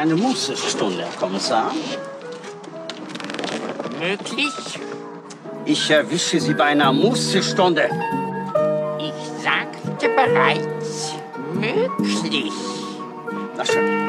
eine Mußestunde, Herr Kommissar. Möglich? Ich erwische Sie bei einer Mußestunde. Ich sagte bereits, möglich. Na schön.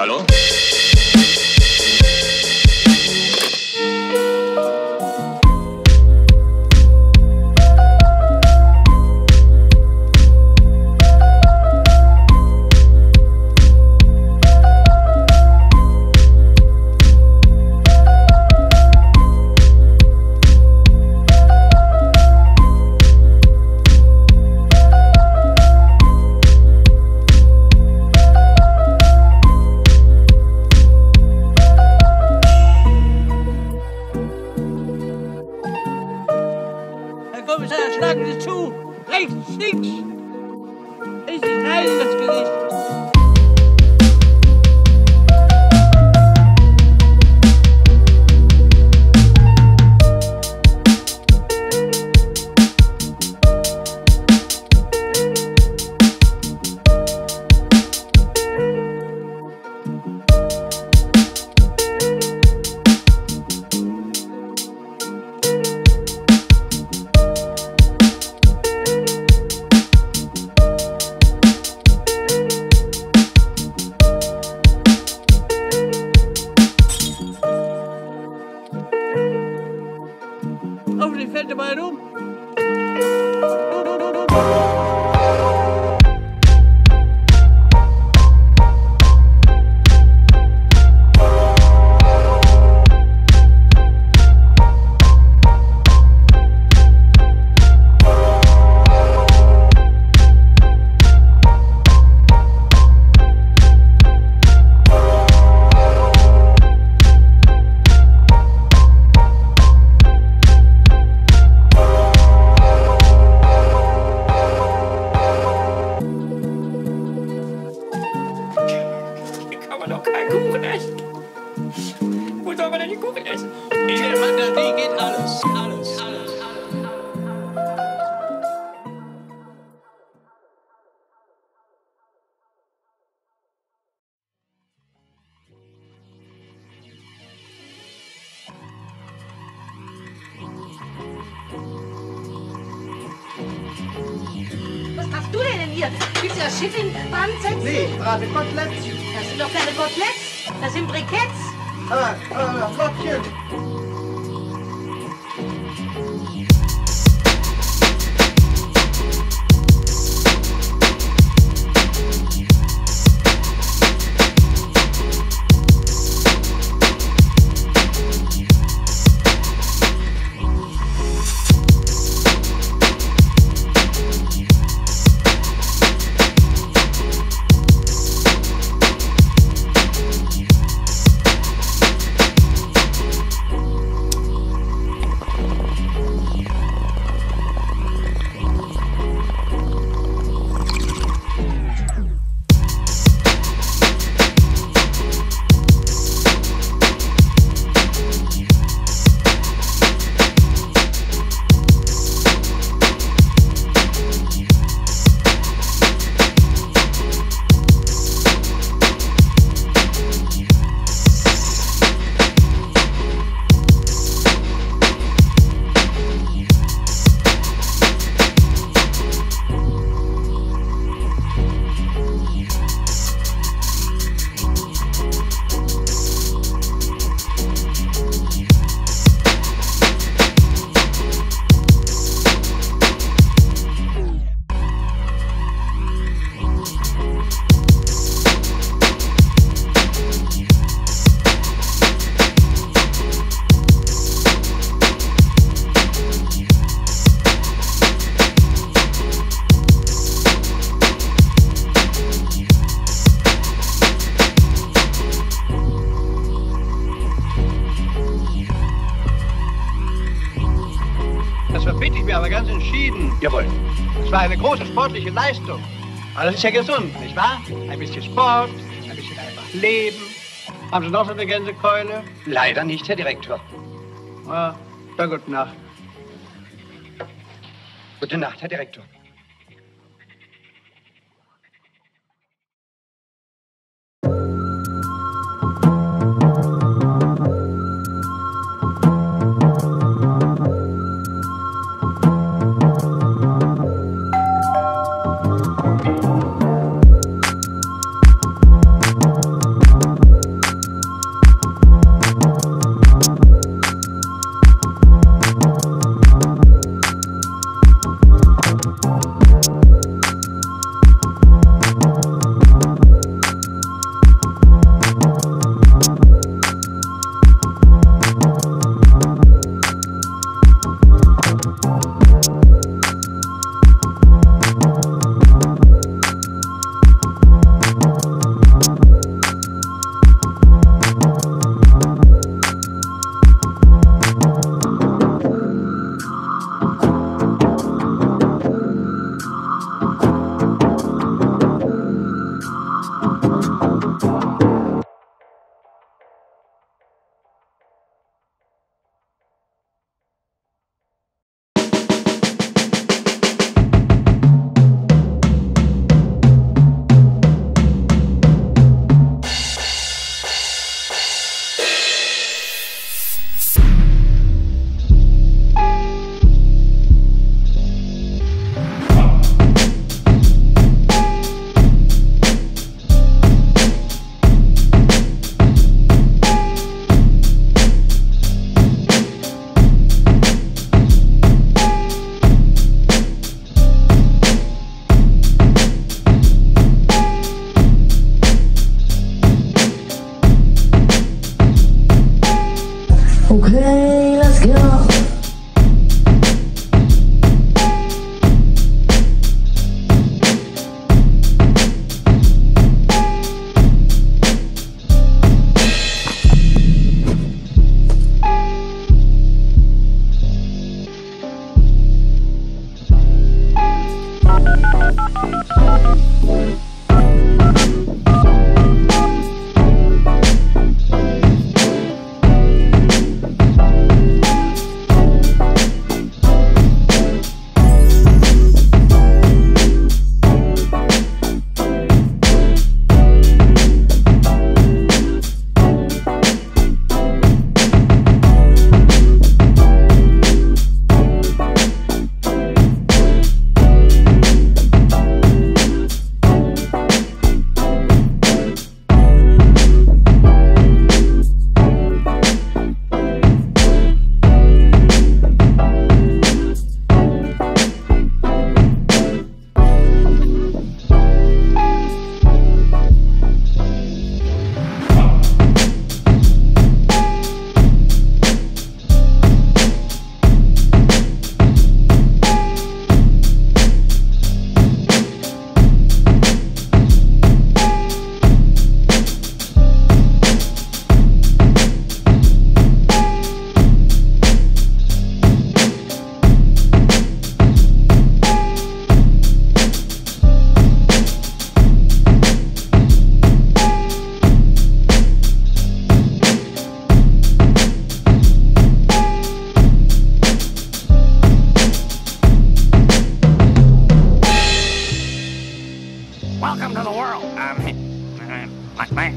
Hallo? Kommissar, schlagen Sie zu! Rechts, links! Ich schneide das Gesicht! Auf die Fette mal rum. Kuchen essen. Wo soll man denn den Kuchen essen? Ich will mal, da geht alles. Alles. Was machst du denn hier? Willst du das Schiff in den Band setzen? Nee, Bratekoteletts. Das sind doch keine Koteletts. Das sind Briketts. Flottchen. entschieden. Jawohl. Es war eine große sportliche Leistung. Aber das ist ja gesund, nicht wahr? Ein bisschen Sport, ein bisschen einfach Leben. Haben Sie noch so eine Gänsekeule? Leider nicht, Herr Direktor. Na, dann gute Nacht. Gute Nacht, Herr Direktor.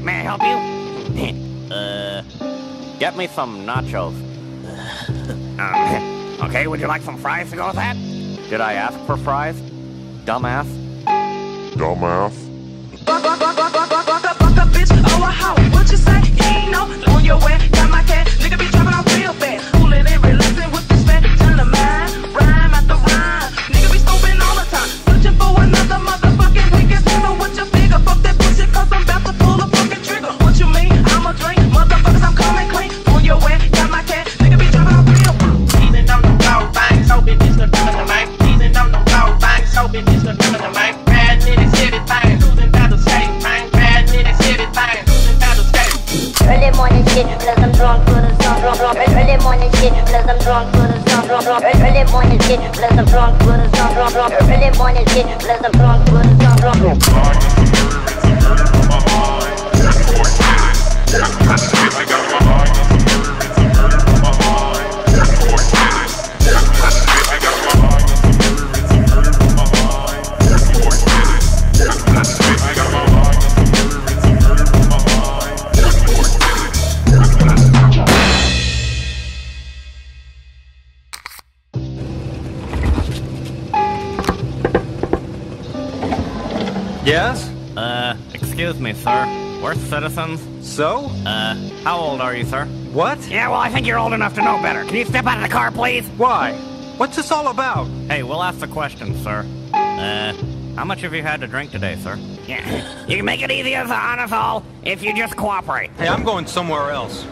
May I help you? Get me some nachos. Okay, would you like some fries to go with that? Did I ask for fries? Dumbass. Dumbass. Buck up, bitch. Oh, how? What you say? Ain't no on your way. Got my cat. Nigga be dropping off real fast. Cooling and relaxing with the sweat. Turn the mind. Rhyme after rhyme. Nigga be stomping all the time. Searching for another motherfucking weekend. Turn with your finger. Fuck that bullshit, cause I'm about to pull a fucking trigger. What you mean? I'm a drink. Motherfuckers, I'm coming clean. On your way, got my cat. Nigga be dropping off real. Teasing on the loud bangs, hoping this will come in the mic. Teasing on the loud bangs, hoping this will come in the mic. Bad niggas, everything, losing by the same time. shit, bless the drums with a drum, drum, drum. Really want this shit, bless the drums with a drum, drum, drum. It's a murder in my mind. That's what it is. That's the music out of my mind. It's a murder in my mind. That's what it is. That's the music out of my mind. It's a murder in my mind. That's what it is. That's the music out of my mind. It's a murder in my mind. That's what it is. That's the music out of my mind. Yes? Excuse me, sir. We're citizens. So? How old are you, sir? What? Yeah, well, I think you're old enough to know better. Can you step out of the car, please? Why? What's this all about? Hey, we'll ask the question, sir. How much have you had to drink today, sir? Yeah, you can make it easier on us all if you just cooperate. Hey, I'm going somewhere else.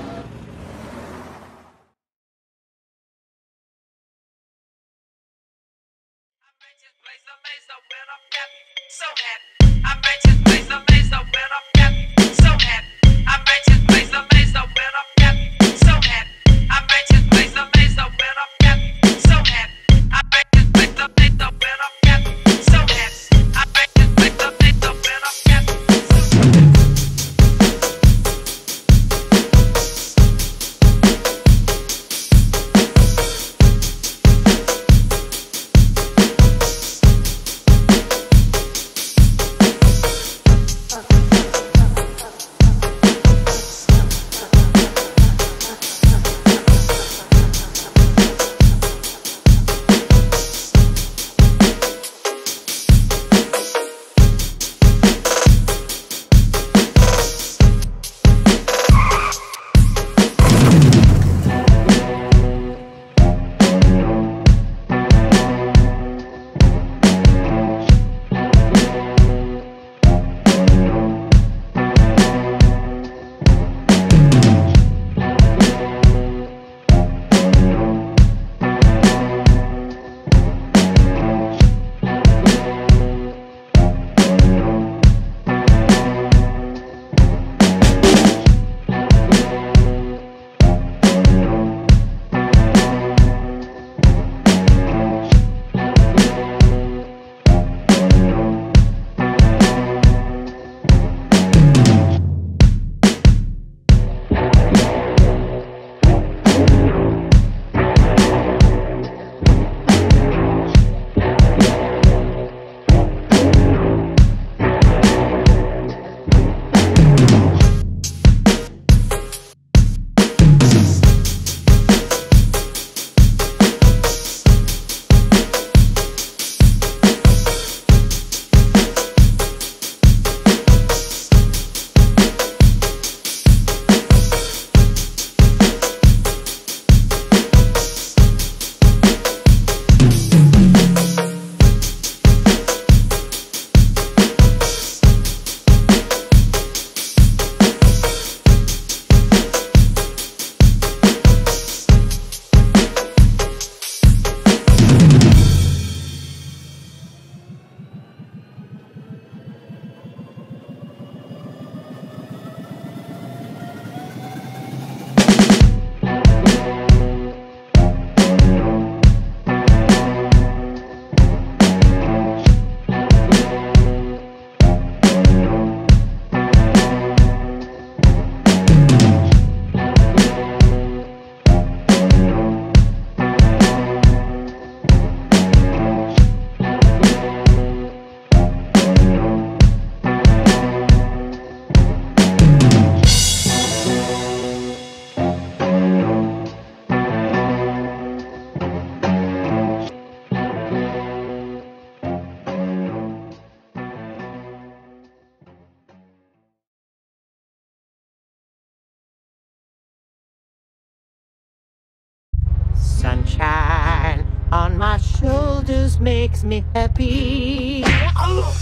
Sunshine on my shoulders makes me happy. Oh.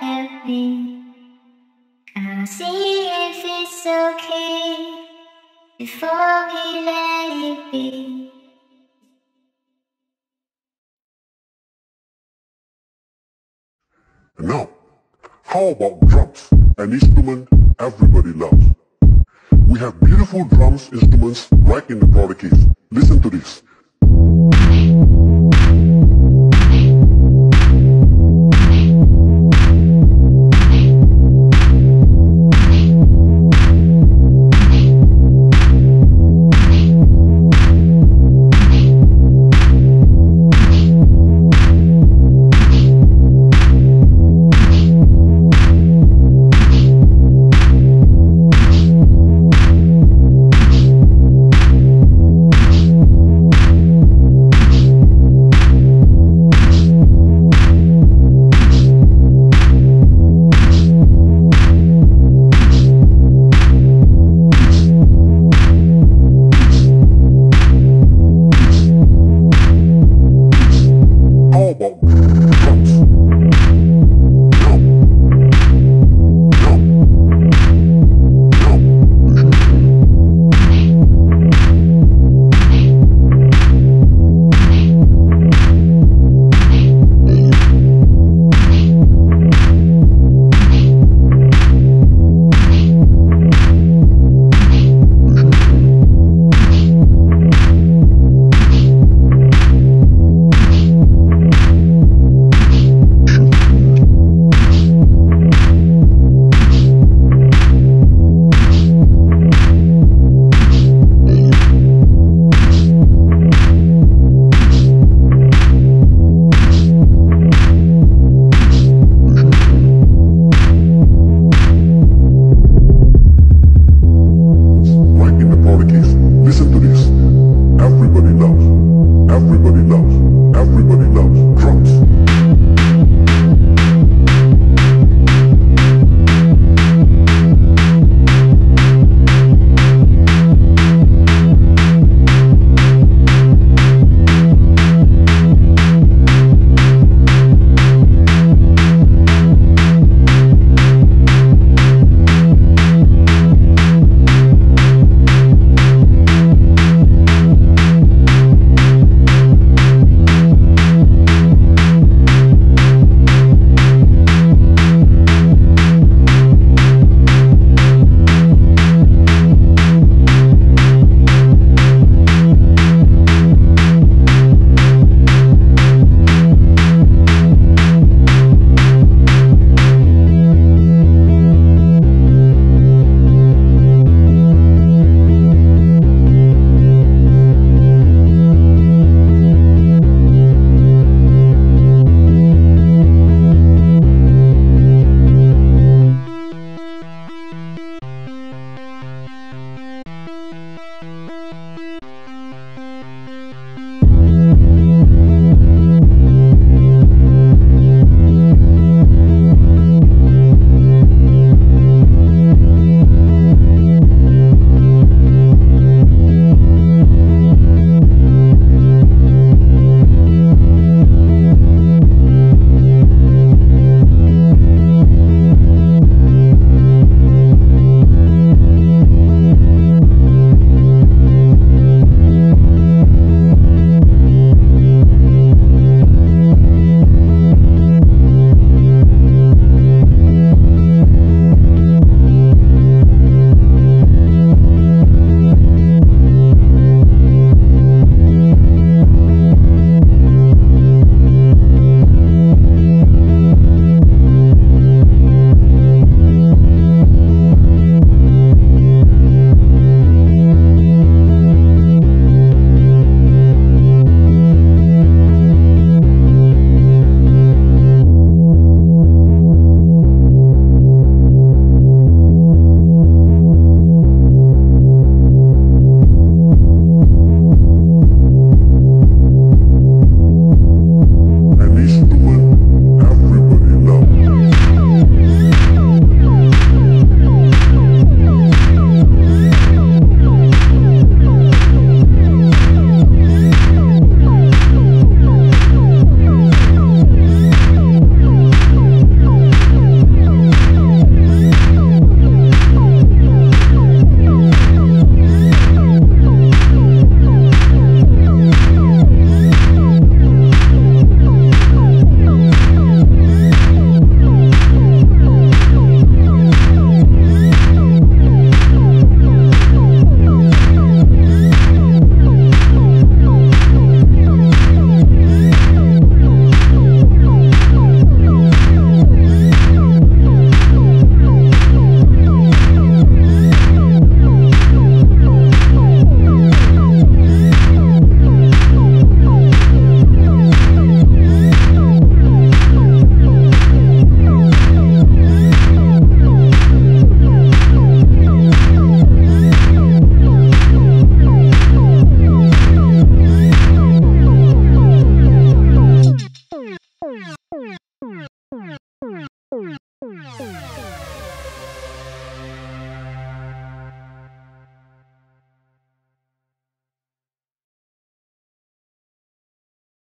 help me. I'll see if it's okay before we let it be. And now, how about drums, an instrument everybody loves? We have beautiful drums instruments right in the product case. Listen to this.